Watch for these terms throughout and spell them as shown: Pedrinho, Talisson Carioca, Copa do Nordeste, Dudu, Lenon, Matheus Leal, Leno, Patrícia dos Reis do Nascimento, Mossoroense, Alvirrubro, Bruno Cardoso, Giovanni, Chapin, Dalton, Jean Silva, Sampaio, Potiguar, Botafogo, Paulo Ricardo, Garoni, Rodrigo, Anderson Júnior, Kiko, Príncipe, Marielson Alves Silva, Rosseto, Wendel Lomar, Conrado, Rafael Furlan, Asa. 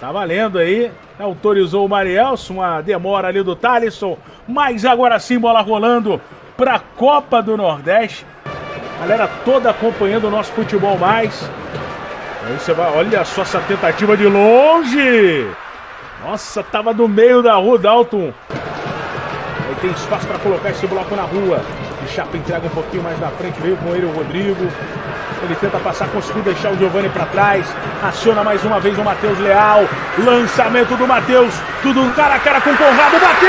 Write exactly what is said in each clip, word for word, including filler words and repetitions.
Tá valendo aí. Autorizou o Marielson. Uma demora ali do Talisson. Mas agora sim, bola rolando para a Copa do Nordeste. Galera toda acompanhando o nosso futebol mais. Aí você vai, olha só essa tentativa de longe. Nossa, tava no meio da rua, Dalton. Aí tem espaço para colocar esse bloco na rua. O Chapin entrega um pouquinho mais na frente. Veio com ele o Rodrigo. Ele tenta passar, conseguiu deixar o Giovanni para trás. Aciona mais uma vez o Matheus Leal. Lançamento do Matheus. Dudu cara a cara com o Conrado. Bateu!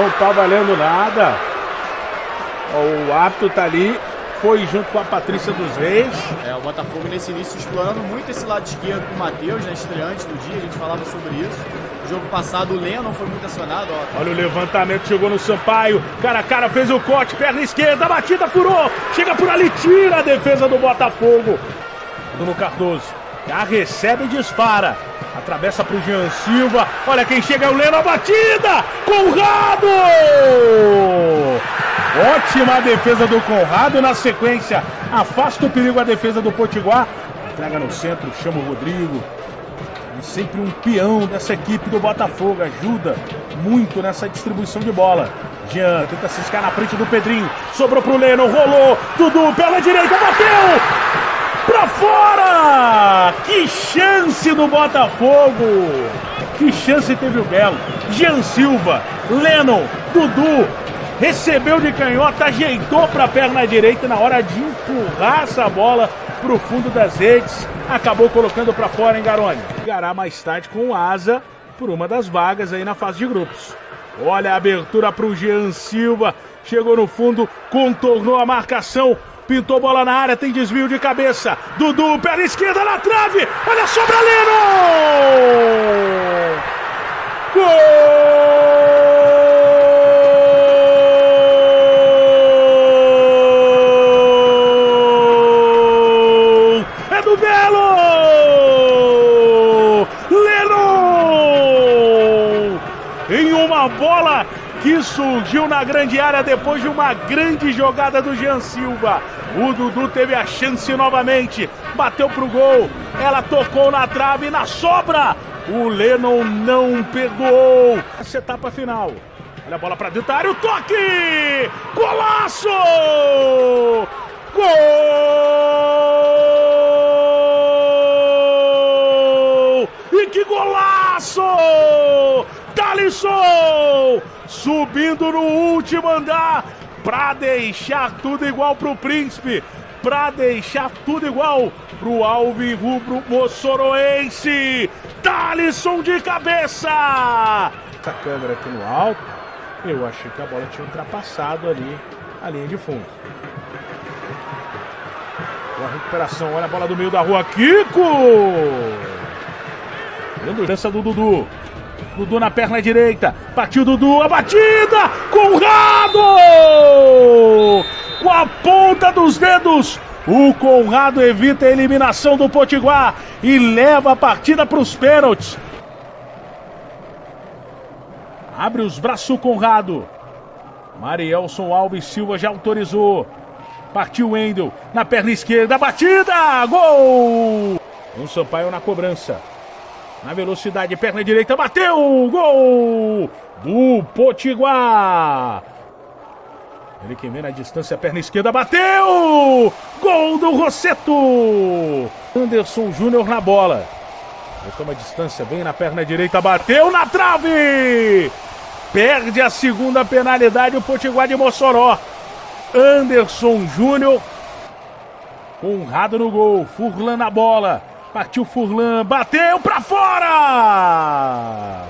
Não tá valendo nada. O árbitro tá ali. Foi junto com a Patrícia dos Reis. É, o Botafogo nesse início explorando muito esse lado esquerdo com o Matheus, né, estreante do dia, a gente falava sobre isso. No jogo passado o Lenon foi muito acionado. Ó. Olha o levantamento, chegou no Sampaio, cara a cara, fez o corte, perna esquerda, batida, furou, chega por ali, tira a defesa do Botafogo. Bruno Cardoso, já recebe e dispara, atravessa pro Jean Silva, olha quem chega é o Leno, a batida, Conrado! Ótima a defesa do Conrado, na sequência afasta o perigo a defesa do Potiguar, entrega no centro, chama o Rodrigo, é sempre um peão dessa equipe do Botafogo, ajuda muito nessa distribuição de bola. Jean tenta ciscar na frente do Pedrinho, sobrou pro Leno, rolou, Dudu pela direita, bateu, pra fora, que chance do Botafogo, que chance teve o Belo, Jean Silva, Leno, Dudu, recebeu de canhota, ajeitou para a perna direita na hora de empurrar essa bola para o fundo das redes. Acabou colocando para fora, hein, Garoni? Ligará mais tarde com o Asa por uma das vagas aí na fase de grupos. Olha a abertura para o Jean Silva. Chegou no fundo, contornou a marcação, pintou bola na área, tem desvio de cabeça. Dudu, perna esquerda na trave. Olha só para Leno! Gol! Uma bola que surgiu na grande área depois de uma grande jogada do Jean Silva. O Dudu teve a chance novamente, bateu pro gol, ela tocou na trave e na sobra o Lennon não pegou. Essa etapa final, olha a bola para dentro da área, o toque! Golaço! Gol! E que golaço! Talisson subindo no último andar para deixar tudo igual pro Príncipe, para deixar tudo igual pro Alvirrubro Mossoroense. Talisson de cabeça. Essa câmera aqui no alto, eu achei que a bola tinha ultrapassado ali a linha de fundo. Boa recuperação, olha a bola do meio da rua, Kiko. Dança do Dudu. Dudu na perna direita, partiu Dudu, a batida, Conrado! Com a ponta dos dedos, o Conrado evita a eliminação do Potiguar e leva a partida para os pênaltis. Abre os braços o Conrado, Marielson Alves Silva já autorizou, partiu Wendel, na perna esquerda, batida, gol! O Sampaio na cobrança. Na velocidade, perna direita, bateu, gol do Potiguar. Ele que vem na distância, perna esquerda, bateu, gol do Rosseto. Anderson Júnior na bola. Ele toma distância, vem na perna direita, bateu na trave. Perde a segunda penalidade o Potiguar de Mossoró. Anderson Júnior, Conrado no gol, Furlan na bola. Partiu Furlan, bateu pra fora!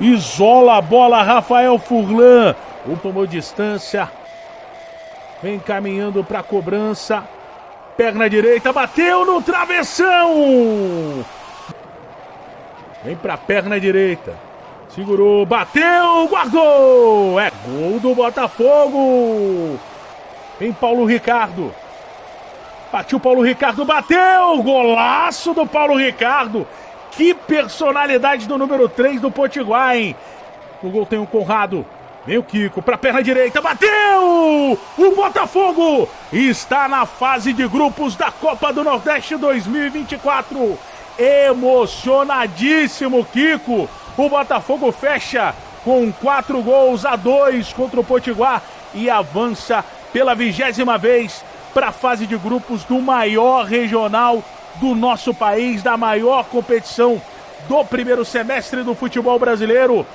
Isola a bola, Rafael Furlan. O tomou distância. Vem caminhando pra cobrança. Perna direita, bateu no travessão! Vem pra perna direita. Segurou, bateu, guardou! É gol do Botafogo! Vem Paulo Ricardo. Partiu Paulo Ricardo, bateu, golaço do Paulo Ricardo. Que personalidade do número três do Potiguar, hein? O gol tem o Conrado, vem o Kiko pra perna direita, bateu! O Botafogo está na fase de grupos da Copa do Nordeste dois mil e vinte e quatro. emocionadíssimo, Kiko. O Botafogo fecha com quatro gols a dois contra o Potiguar e avança pela vigésima vez para a fase de grupos do maior regional do nosso país, da maior competição do primeiro semestre do futebol brasileiro.